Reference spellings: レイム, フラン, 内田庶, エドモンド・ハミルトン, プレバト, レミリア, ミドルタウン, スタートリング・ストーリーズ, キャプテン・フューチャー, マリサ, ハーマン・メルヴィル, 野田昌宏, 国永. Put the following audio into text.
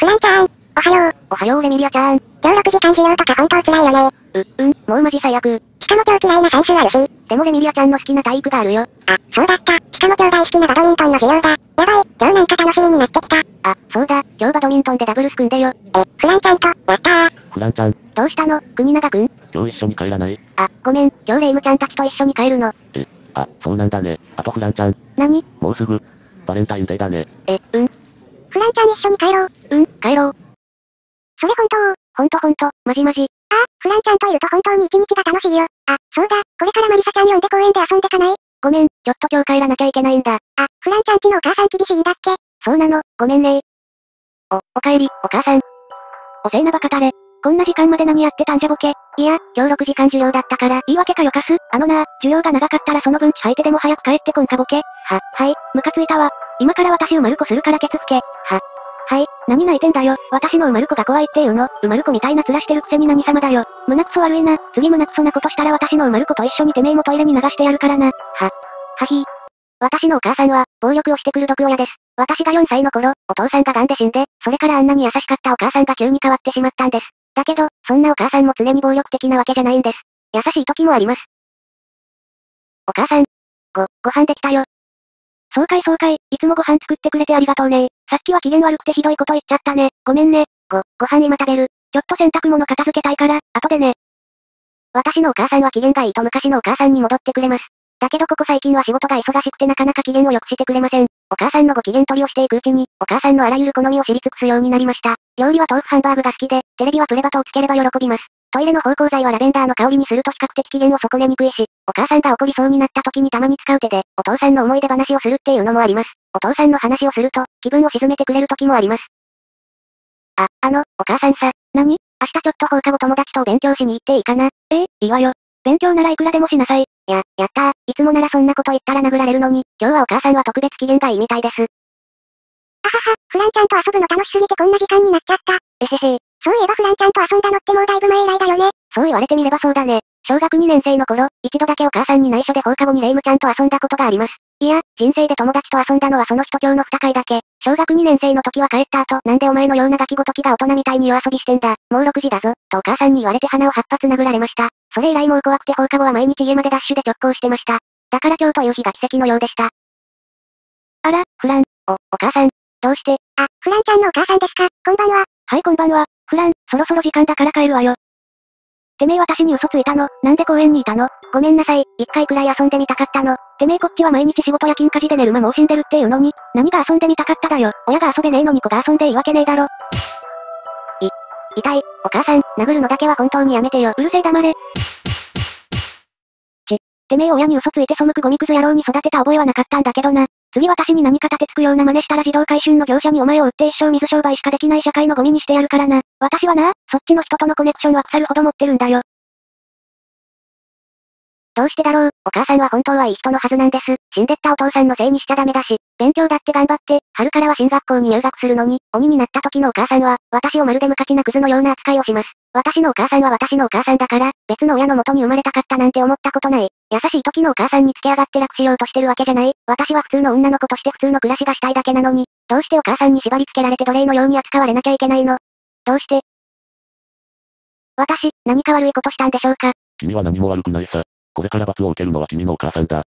フランちゃん、おはよう。おはようレミリアちゃん。今日6時間授業とか本当辛いよね。もうマジ最悪。しかも今日嫌いな算数あるし。でもレミリアちゃんの好きな体育があるよ。あ、そうだった。しかも今日大好きなバドミントンの授業だ。やばい、今日なんか楽しみになってきた。あ、そうだ、今日バドミントンでダブルス組んでよ。フランちゃんと、やったー。フランちゃん。どうしたの、国永くん。今日一緒に帰らない？あ、ごめん、今日レイムちゃんたちと一緒に帰るの。あ、そうなんだね。あとフランちゃん。何？もうすぐ、バレンタインデーだね。フランちゃん一緒に帰ろう。帰ろう。それ本当？ほんと、まじまじ。フランちゃんといると本当に一日が楽しいよ。あ、そうだ、これからマリサちゃん呼んで公園で遊んでかない？ごめん、ちょっと今日帰らなきゃいけないんだ。あ、フランちゃんちのお母さん厳しいんだっけ？そうなの、ごめんね。おかえり、お母さん。おせえなバカタレ。こんな時間まで何やってたんじゃボケ。いや、今日6時間授業だったから。言い訳かよかす。授業が長かったらその分吐いてでも早く帰ってこんかボケ。はい、ムカついたわ。今から私うまるこするからケツ吹け。はい、何泣いてんだよ。私のうまるこが怖いっていうの。うまるこみたいな面してるくせに何様だよ。胸くそ悪いな。次胸くそなことしたら私のうまること一緒にてめえもトイレに流してやるからな。はひー。私のお母さんは、暴力をしてくる毒親です。私が4歳の頃、お父さんが癌で死んで、それからあんなに優しかったお母さんが急に変わってしまったんです。だけど、そんなお母さんも常に暴力的なわけじゃないんです。優しい時もあります。お母さん。ご飯できたよ。そうかい、いつもご飯作ってくれてありがとうね。さっきは機嫌悪くてひどいこと言っちゃったね。ごめんね。ご飯今食べる。ちょっと洗濯物片付けたいから、後でね。私のお母さんは機嫌がいいと昔のお母さんに戻ってくれます。だけどここ最近は仕事が忙しくてなかなか機嫌を良くしてくれません。お母さんのご機嫌取りをしていくうちに、お母さんのあらゆる好みを知り尽くすようになりました。料理は豆腐ハンバーグが好きで、テレビはプレバトをつければ喜びます。トイレの芳香剤はラベンダーの香りにすると比較的機嫌を損ねにくいし、お母さんが怒りそうになった時にたまに使う手で、お父さんの思い出話をするっていうのもあります。お父さんの話をすると、気分を沈めてくれる時もあります。お母さんさ。何？明日ちょっと放課後友達とお勉強しに行っていいかな？いいわよ。勉強ならいくらでもしなさい。やったー。いつもならそんなこと言ったら殴られるのに、今日はお母さんは特別機嫌がいいみたいです。フランちゃんと遊ぶの楽しすぎてこんな時間になっちゃった。そういえばフランちゃんと遊んだのってもうだいぶ前以来だよね。そう言われてみればそうだね。小学2年生の頃、一度だけお母さんに内緒で放課後にレイムちゃんと遊んだことがあります。いや、人生で友達と遊んだのはその人今日の2回だけ。小学2年生の時は帰った後、なんでお前のようなガキごときが大人みたいに夜遊びしてんだ。もう6時だぞ、とお母さんに言われて鼻を8発殴られました。それ以来もう怖くて放課後は毎日家までダッシュで直行してました。だから今日という日が奇跡のようでした。あら、フラン。お母さん。どうして？あ、フランちゃんのお母さんですか？こんばんは。はい、こんばんは。フラン、そろそろ時間だから帰るわよ。てめえ私に嘘ついたの。なんで公園にいたの？ごめんなさい。一回くらい遊んでみたかったの。てめえこっちは毎日仕事や勤家事で寝る間も惜しんでるっていうのに、何が遊んでみたかっただよ。親が遊べねえのに子が遊んでいいわけねえだろ。痛い。お母さん、殴るのだけは本当にやめてよ。うるせえ黙れ。てめえ親に嘘ついて背くゴミクズ野郎に育てた覚えはなかったんだけどな。次私に何か立てつくような真似したら自動回収の業者にお前を売って一生水商売しかできない社会のゴミにしてやるからな。私はな、そっちの人とのコネクションは腐るほど持ってるんだよ。どうしてだろう、お母さんは本当はいい人のはずなんです。死んでったお父さんのせいにしちゃダメだし、勉強だって頑張って、春からは進学校に入学するのに、鬼になった時のお母さんは、私をまるで無価値なクズのような扱いをします。私のお母さんは私のお母さんだから、別の親の元に生まれたかったなんて思ったことない。優しい時のお母さんに付け上がって楽しようとしてるわけじゃない。私は普通の女の子として普通の暮らしがしたいだけなのに、どうしてお母さんに縛り付けられて奴隷のように扱われなきゃいけないの？どうして？私、何か悪いことしたんでしょうか？君は何も悪くないさ。これから罰を受けるのは君のお母さんだ。